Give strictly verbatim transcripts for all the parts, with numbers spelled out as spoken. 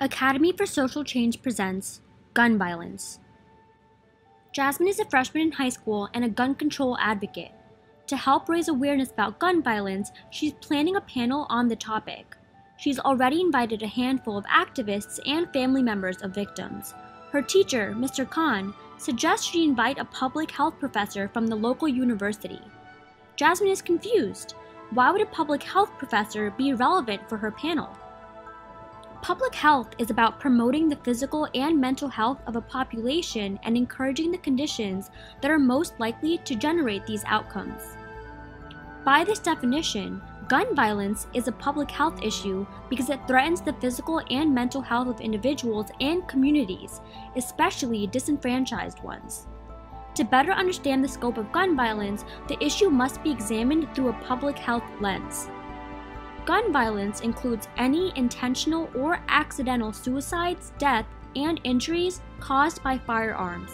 Academy for Social Change presents Gun Violence. Jasmine is a freshman in high school and a gun control advocate. To help raise awareness about gun violence, she's planning a panel on the topic. She's already invited a handful of activists and family members of victims. Her teacher, Mister Khan, suggests she invite a public health professor from the local university. Jasmine is confused. Why would a public health professor be relevant for her panel? Public health is about promoting the physical and mental health of a population and encouraging the conditions that are most likely to generate these outcomes. By this definition, gun violence is a public health issue because it threatens the physical and mental health of individuals and communities, especially disenfranchised ones. To better understand the scope of gun violence, the issue must be examined through a public health lens. Gun violence includes any intentional or accidental suicides, death, and injuries caused by firearms.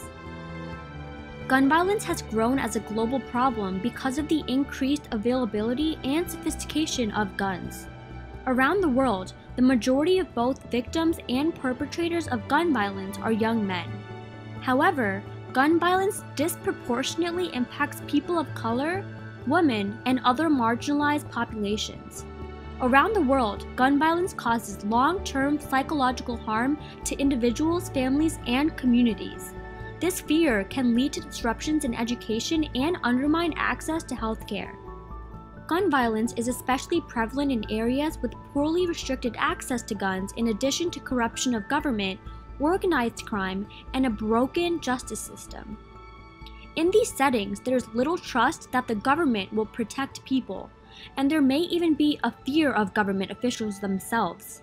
Gun violence has grown as a global problem because of the increased availability and sophistication of guns. Around the world, the majority of both victims and perpetrators of gun violence are young men. However, gun violence disproportionately impacts people of color, women, and other marginalized populations. Around the world, gun violence causes long-term psychological harm to individuals, families, and communities. This fear can lead to disruptions in education and undermine access to healthcare. Gun violence is especially prevalent in areas with poorly restricted access to guns, in addition to corruption of government, organized crime, and a broken justice system. In these settings, there is little trust that the government will protect people, and there may even be a fear of government officials themselves.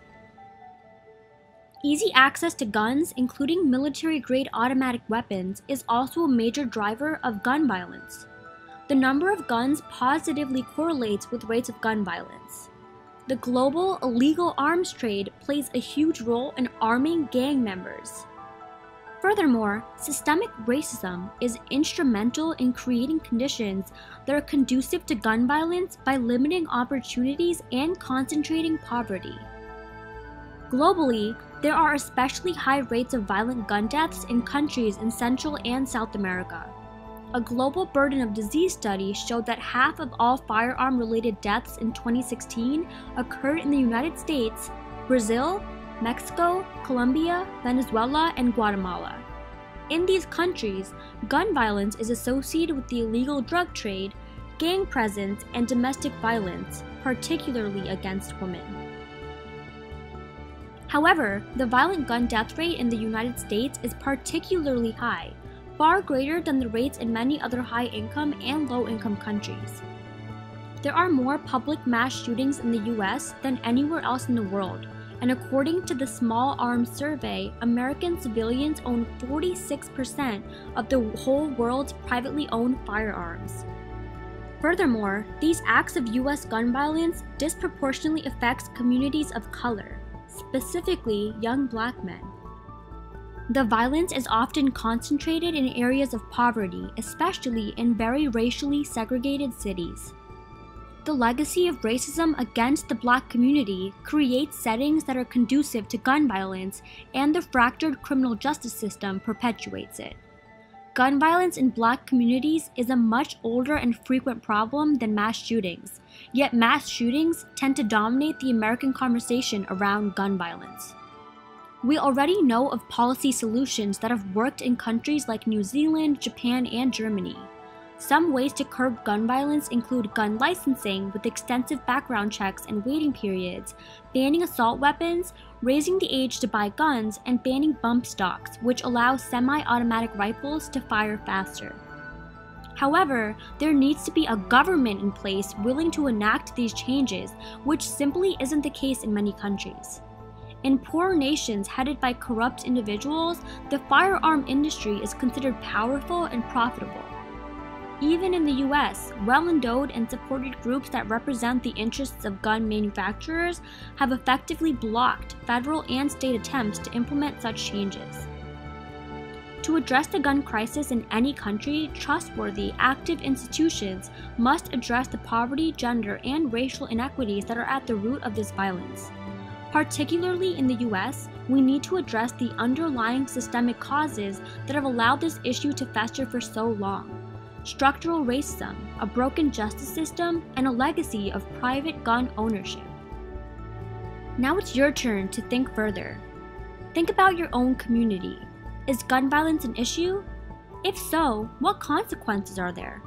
Easy access to guns, including military-grade automatic weapons, is also a major driver of gun violence. The number of guns positively correlates with rates of gun violence. The global illegal arms trade plays a huge role in arming gang members. Furthermore, systemic racism is instrumental in creating conditions that are conducive to gun violence by limiting opportunities and concentrating poverty. Globally, there are especially high rates of violent gun deaths in countries in Central and South America. A global burden of disease study showed that half of all firearm-related deaths in twenty sixteen occurred in the United States, Brazil, Mexico, Colombia, Venezuela, and Guatemala. In these countries, gun violence is associated with the illegal drug trade, gang presence, and domestic violence, particularly against women. However, the violent gun death rate in the United States is particularly high, far greater than the rates in many other high-income and low-income countries. There are more public mass shootings in the U S than anywhere else in the world, and according to the Small Arms Survey, American civilians own forty-six percent of the whole world's privately owned firearms. Furthermore, these acts of U S gun violence disproportionately affects communities of color, specifically young Black men. The violence is often concentrated in areas of poverty, especially in very racially segregated cities. The legacy of racism against the Black community creates settings that are conducive to gun violence, and the fractured criminal justice system perpetuates it. Gun violence in Black communities is a much older and frequent problem than mass shootings, yet mass shootings tend to dominate the American conversation around gun violence. We already know of policy solutions that have worked in countries like New Zealand, Japan, and Germany. Some ways to curb gun violence include gun licensing with extensive background checks and waiting periods, banning assault weapons, raising the age to buy guns, and banning bump stocks, which allow semi-automatic rifles to fire faster. However, there needs to be a government in place willing to enact these changes, which simply isn't the case in many countries. In poor nations headed by corrupt individuals, the firearm industry is considered powerful and profitable. Even in the U S, well-endowed and supported groups that represent the interests of gun manufacturers have effectively blocked federal and state attempts to implement such changes. To address the gun crisis in any country, trustworthy, active institutions must address the poverty, gender, and racial inequities that are at the root of this violence. Particularly in the U S, we need to address the underlying systemic causes that have allowed this issue to fester for so long. Structural racism, a broken justice system, and a legacy of private gun ownership. Now it's your turn to think further. Think about your own community. Is gun violence an issue? If so, what consequences are there?